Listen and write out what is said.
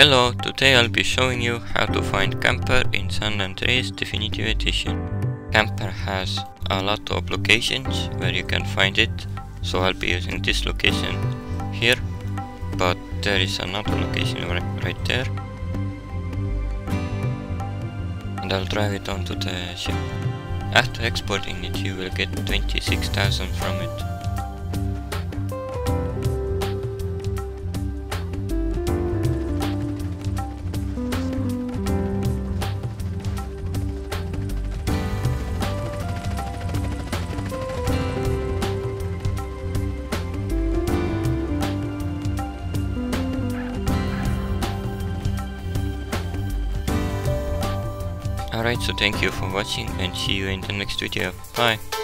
Hello, today I'll be showing you how to find Camper in San Andreas Definitive Edition. Camper has a lot of locations where you can find it, so I'll be using this location here, but there is another location right there. And I'll drive it onto the ship. After exporting it, you will get 26,000 from it. Alright, so thank you for watching and see you in the next video. Bye!